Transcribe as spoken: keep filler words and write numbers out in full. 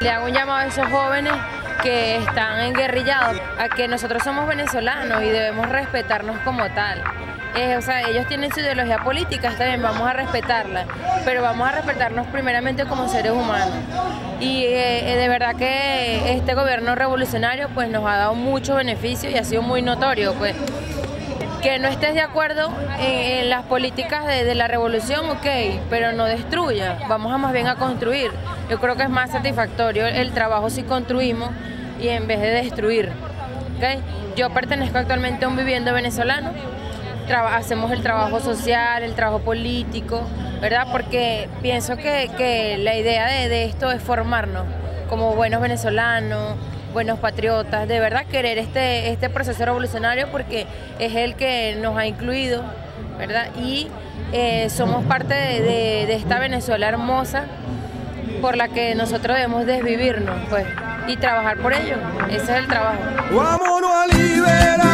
Le hago un llamado a esos jóvenes que están enguerrillados, a que nosotros somos venezolanos y debemos respetarnos como tal. Eh, o sea, ellos tienen su ideología política, está bien, vamos a respetarla, pero vamos a respetarnos primeramente como seres humanos. Y eh, de verdad que este gobierno revolucionario pues, nos ha dado muchos beneficios y ha sido muy notorio. Pues. Que no estés de acuerdo en, en las políticas de, de la revolución, ok, pero no destruya, vamos a más bien a construir. Yo creo que es más satisfactorio el trabajo si construimos y en vez de destruir. ¿Okay? Yo pertenezco actualmente a un viviendo venezolano, Traba, hacemos el trabajo social, el trabajo político, ¿verdad? Porque pienso que, que la idea de, de esto es formarnos como buenos venezolanos, buenos patriotas, de verdad querer este, este proceso revolucionario porque es el que nos ha incluido, ¿verdad? Y eh, somos parte de, de, de esta Venezuela hermosa por la que nosotros debemos desvivirnos, pues, y trabajar por ello. Ese es el trabajo. ¡Vámonos a liberar!